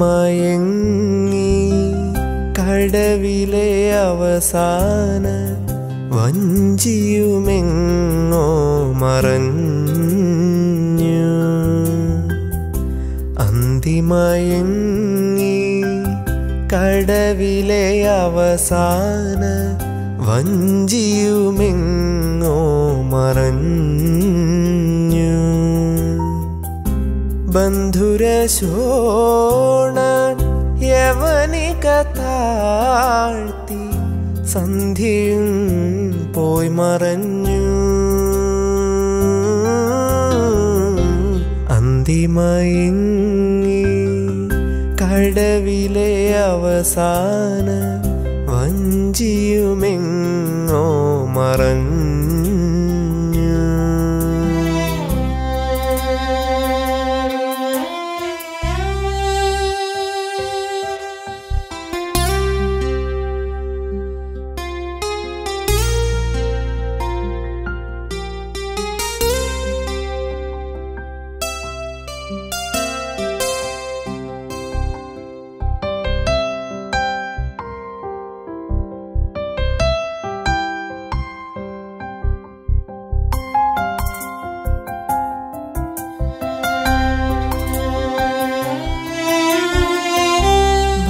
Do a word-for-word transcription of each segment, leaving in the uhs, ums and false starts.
മയങ്ങി കടവിലെ അവസാന വഞ്ചിയുമെങ്ങോ മറഞ്ഞു. അന്തിമയങ്ങി കടവിലെ അവസാന വഞ്ചിയുമെങ്ങോ മറഞ്ഞു. ബന്ധുരശോണ യവനിക താഴ്ത്തി സന്ധ്യയും പോയി മറഞ്ഞു. അന്തിമയങ്ങി കടവിലെ അവസാന വഞ്ചിയുമെങ്ങോ മറഞ്ഞു.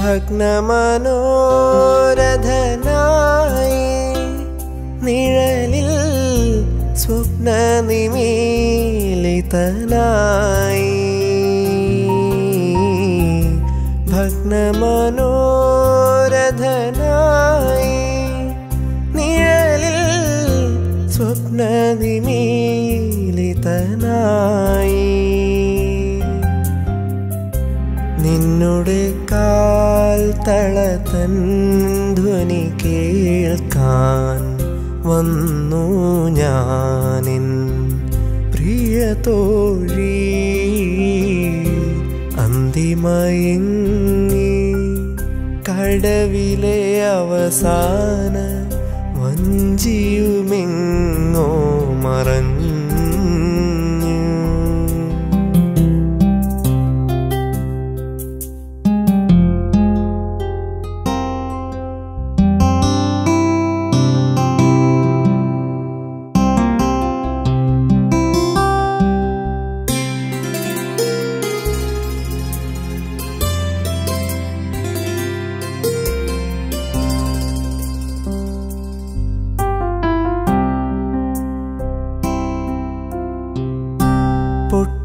ഭഗ്ന മനോരഥനായി നിഴലിൽ സ്വപ്ന നിമീലിതനായി. ഭഗ്ന മനോരഥനായി നിഴലിൽ സ്വപ്ന നിമീലിതനായി. നിന്നുടെ കാൽ തളതൻ ധ്വനി കേൾക്കാൻ വന്നു ഞാനിൻ പ്രിയ തോഴി. അന്തിമയങ്ങി കടവിലെ അവസാന വഞ്ചിയുമെങ്ങോ മറഞ്ഞു.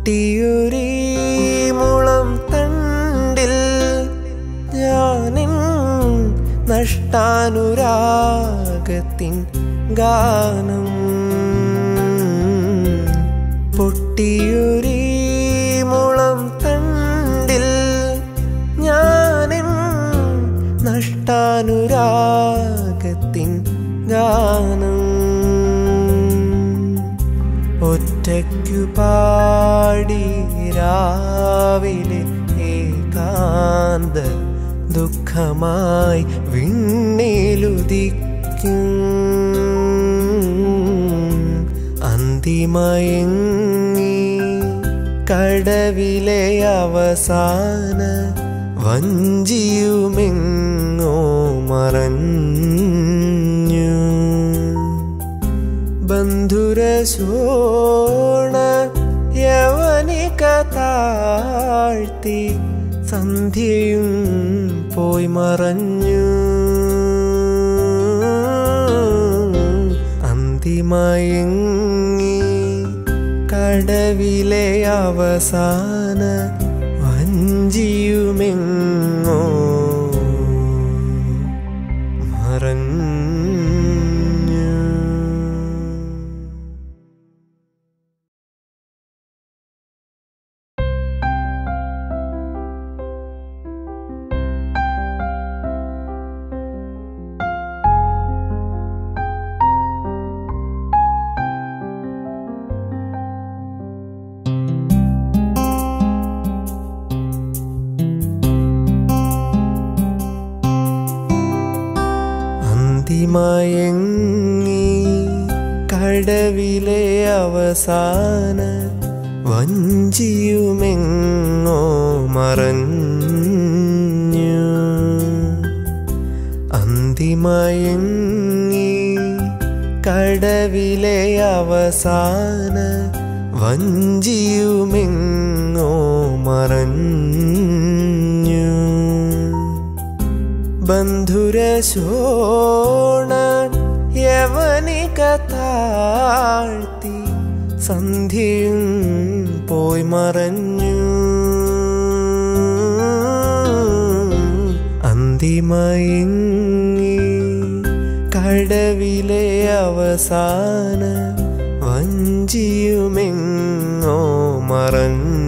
പൊട്ടിയൊരീ മുളം തണ്ടിൽ ഞാനിൻ നഷ്ടാനുരാഗത്തിൻ ഗാനം. പൊട്ടിയൊരീ മുളം തണ്ടിൽ ഞാനിൻ നഷ്ടാനുരാഗത്തിൻ ഗാനം. ഒറ്റയ്ക്കു പാടി രാവിലെ ഏകാന്ത ദുഃഖമായി വിണ്ണിലുദിക്കും. അന്തിമയങ്ങി കടവിലെ അവസാന വഞ്ചിയുമെങ്ങോ മറഞ്ഞു. ബന്ധുരശോണ യവനിക താഴ്ത്തി സന്ധ്യയും പോയി മറഞ്ഞു. അന്തിമയങ്ങി കടവിലെ അവസാന വഞ്ചിയുമെങ്ങോ മറഞ്ഞു. അന്തിമയങ്ങി കടവിലെ അവസാന വഞ്ചിയുമെങ്ങോ മറഞ്ഞു. മയങ്ങി കടവിലെ അവസാന വഞ്ചിയുമെങ്ങോ മറഞ്ഞു ബന്ധുരശോണ യവനിക താഴ്ത്തി സന്ധ്യയും പോയി മറഞ്ഞു അന്തിമയങ്ങി കടവിലെ അവസാന വഞ്ചിയുമെങ്ങോ മറഞ്ഞു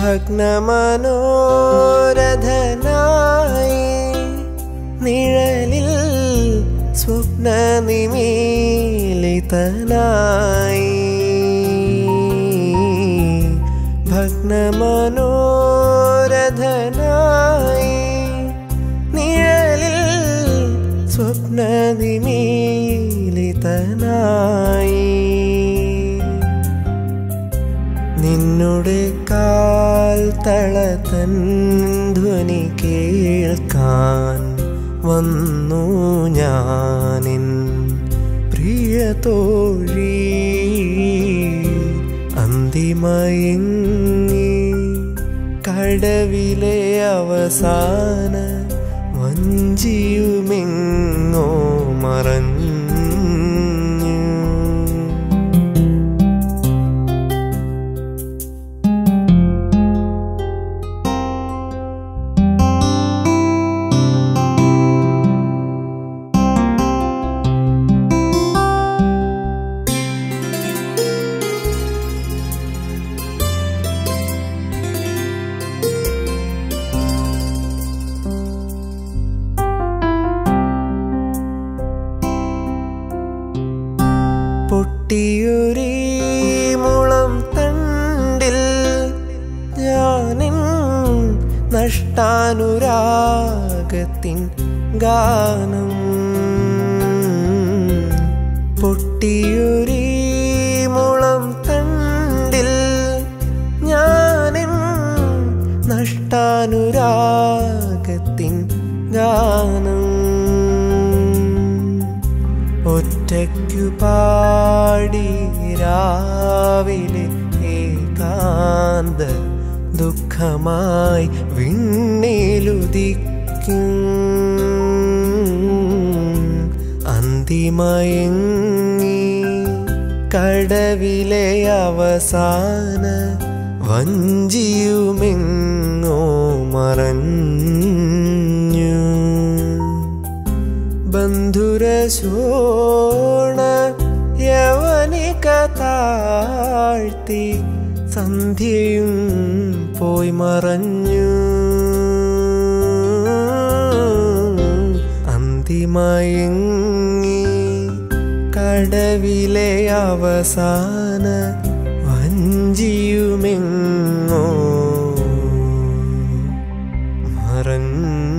ഭഗ്നമനോരഥനായി നിഴലിൽ സ്വപ്നനിമീലിതനായി ഭഗ്നമനോരഥനായി നിഴലിൽ സ്വപ്നനിമീലിതനായി നിന്നുടെ കാൽ തളതൻ ധ്വനി കേൾക്കാൻ വന്നു ഞാനിൻ പ്രിയതോഴി അന്തിമയങ്ങി കടവിലെ അവസാന വഞ്ചിയുമെങ്ങോ മറഞ്ഞു പൊട്ടിയൊരീ മുളം തണ്ടിൽ ഞാനിൻ നഷ്ടാനുരാഗത്തിൻ ഗാനം പൊട്ടിയൊരീ മുളം തണ്ടിൽ ഞാനിൻ നഷ്ടാനുരാഗത്തിൻ ഗാനം ഒറ്റയ്ക്കു പാടി രാവിലെ ഏകാന്ത ദുഃഖമായി വിണ്ണിലുദിക്കും അന്തിമയങ്ങി കടവിലെ അവസാന വഞ്ചിയുമെങ്ങോ മറഞ്ഞു ബന്ധുരശോണ യവനിക താഴ്ത്തി സന്ധ്യയും പോയി മറഞ്ഞു അന്തിമയങ്ങി കടവിലെ അവസാന വഞ്ചിയുമെങ്ങോ മറഞ്ഞു.